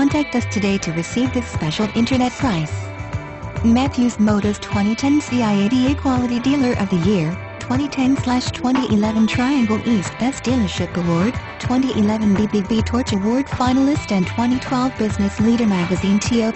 Contact us today to receive this special internet price. Matthews Motors 2010 CIADA Quality Dealer of the Year, 2010/2011 Triangle East Best Dealership Award, 2011 BBB Torch Award finalist and 2012 Business Leader Magazine TO